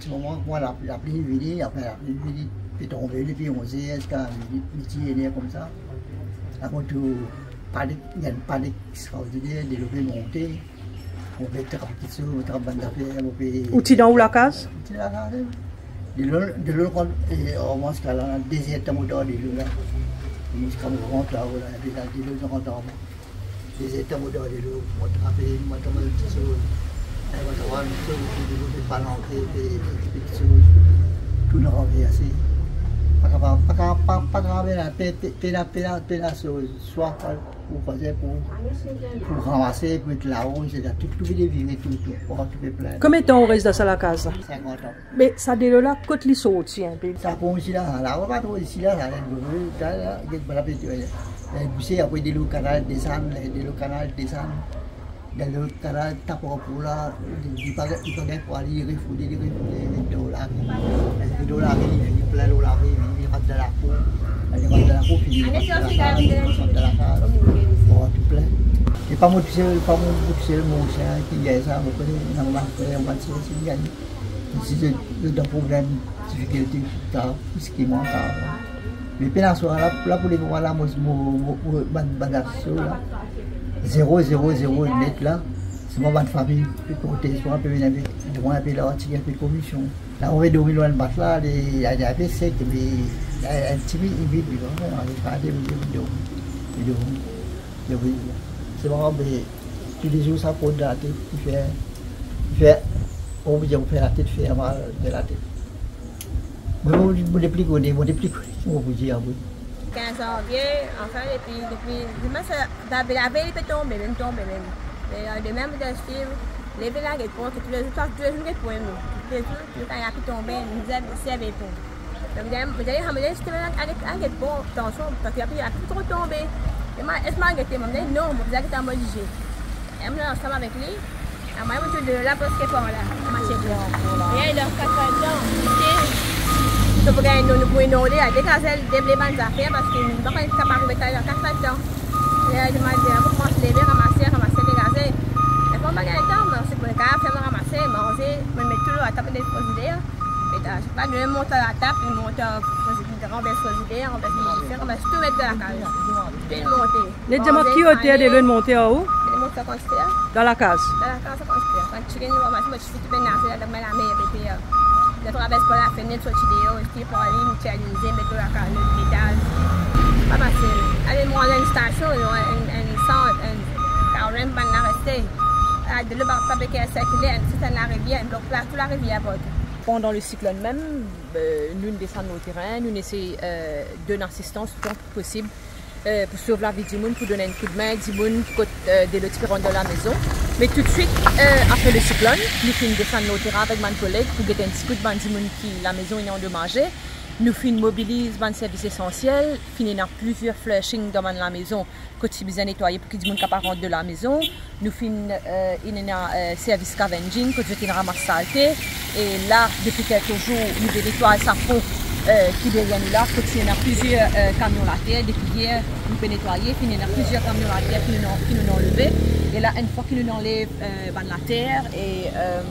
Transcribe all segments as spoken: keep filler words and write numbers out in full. tu vas voir, moi, la pluie est vidée, après la pluie est vidée, puis tombée, puis on sait, est-ce qu'un métier est né comme ça. Après tout, il y a une panique extraordinaire, des levées montées, on fait trente sous, on fait trente bandes d'affaires, on fait... Où tu es dans où la case? Tu es dans la case, oui. De l'eau, on mange qu'à la déserte moteur de l'eau, là. On mange qu'à la grande, là, voilà, puis là, de l'eau, on rentre en bas. Déserte moteur de l'eau, on trapait, on tombe un petit saut. On va des palanquets, des petites choses, tout le renversé. Pas graver la pédasse, soit pour ramasser, pour être la rouge, tout les vivre, tout le plein. Combien de temps on reste dans la case? cinquante ans. Mais ça déroule là, côté les sauts aussi un peu. Ça prend aussi là, là, on va trouver ici là, là, là, là, là, après des lots canal descendent, des lots canal descendent. Dans le canal, tu as pour là, tu peux aller pour aller refouler, refouler, les dollars. Les dollars, ils finissent plein de dollars, ils rentrent dans la peau. Ils rentrent dans la peau, ils rentrent dans la case. Ils rentrent tout plein. C'est pas moi qui sais, pas moi qui sais, mon chien qui gagne ça, mon collègue, on va faire, on va tirer, c'est gagné. Si c'est un problème, difficulté, tout ce qui manque. Mais puis là, pour les voir là, moi, je me bats sur là. zéro zéro zéro net là, c'est mon bande famille, puis côté soir, puis venir avec droit, puis là, tirer un peu de commission. Là, on va dormir loin de battre là, il y a un peu sec, mais un petit peu, il vit, puis on va faire des vidéos. C'est bon, mais tous les jours, ça prend de la tête, il fait, on vous dit, on fait la tête, fait mal de la tête. Mais on vous déplique, on vous dit, on vous dit. quinze janvier, enfin, et puis depuis demain, la veille peut tomber, même tomber même. Mais demain, je vais suivre, lever la réponse, tous les jours, tous les jours, les poèmes. Tous les jours, quand il a pu tomber, nous avons essayé de répondre. Donc, vous allez ramener le système avec la réponse, attention, parce qu'il a pu trop tomber. Est-ce que je m'arrête? Non, vous allez être obligé. Et moi, on s'en va avec lui. À moi, je suis de la poste qui est par là. Et il a quatre-vingts ans. Nous pouvons nous aller à décaser des bonnes affaires parce que nous ne sommes pas capables de faire quatre-vingts ans. Je me demande pourquoi se lever, ramasser, ramasser, dégager. Et pour gagner le temps, c'est pour le cas, faire ramasser, manger, me mettre tout à la table des frigidaires. Mais je ne sais pas, de monter à la table, de monter à la frigidaire, on baisse les frigidaires, on baisse les frigidaires, on baisse tout mettre dans la case. Tout le monter. Les gens qui ont été de monter en haut? Ils montent à construire. Dans la case? Dans la case, ça construire. Quand tu viens de voir, je suis tout bien nassé, la main à la mer. Je traverse par la fenêtre, sortir dehors, je pour aller mutualiser, mettre la carte de l'hôpital. Pas facile. Allez, moi, dans une station, un centre, un rem, on a resté. De l'eau, on fabrique un circulaire, c'est la rivière, on bloque toute la rivière à bord. Pendant le cyclone même, nous descendons au terrain, nous essayons de l'assistance le temps possible pour sauver la vie du monde, pour donner un coup de main, du monde, pour des lotis de la maison. Mais tout de suite, euh, après le cyclone, nous finissons descendre au terrain avec mon collègue pour donner un petit coup de main qui la maison est endommagée. Nous finissons mobiliser les services essentiels, finissons plusieurs flushings dans la maison que nous besoin nettoyer pour que les gens rentrent de la maison. Nous finissons euh, un service scavenging que nous ramassons saleté. Et là, depuis quelques jours, nous nettoyons sa peau euh, qui devient là, que nous avons plusieurs euh, camions à terre. Depuis hier, nous pouvons nettoyer, nous avons plusieurs camions à terre qui nous ont enlevés. Et là, une fois qu'ils nous enlèvent euh, ben, la terre et euh,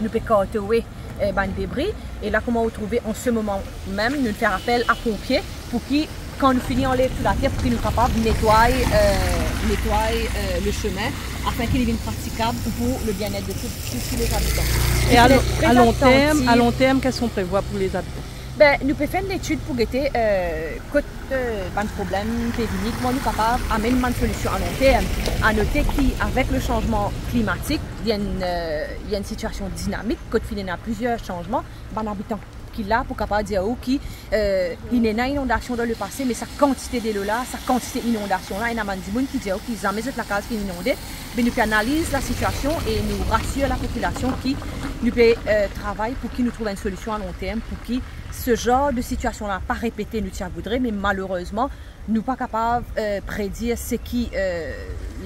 nous peut carter les euh, ben, débris, et là, comment on trouve en ce moment même, nous faire appel à pompiers pour qui, quand nous finissons enlever toute la terre, pour qu'ils nous soient capables de nettoyer, euh, nettoyer euh, le chemin afin qu'il devienne praticable pour le bien-être de tous les habitants. Et, et à, long, à, long terme, à long terme, qu'est-ce qu'on prévoit pour les habitants? Ben, nous pouvons faire une étude pour guetter euh, quand euh, ben, le problème est unique, nous sommes capables d'amener une solution à long terme. À noter qu'avec le changement climatique, il y a une, euh, il y a une situation dynamique, quand il y a plusieurs changements, ben, l'habitant qui là pour capable dire oh, qu'il euh, y a une inondation dans le passé, mais sa quantité de l'eau là, sa quantité d'inondation là, il y a des gens qui disent oh, qu'ils jamais la case qui est inondée, mais nous analysons la situation et nous rassurons la population qui nous euh, travaille pour qu'ils nous trouvent une solution à long terme, pour qu'ils ce genre de situation-là, pas répété, nous tiens voudrait, mais malheureusement, nous pas capables de euh, prédire ce qui euh,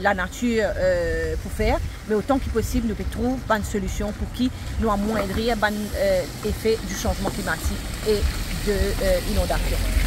la nature euh, peut faire, mais autant que possible, nous pouvons trouver une solution pour qui nous amoindrir l'effet euh, du changement climatique et de euh, l'inondation.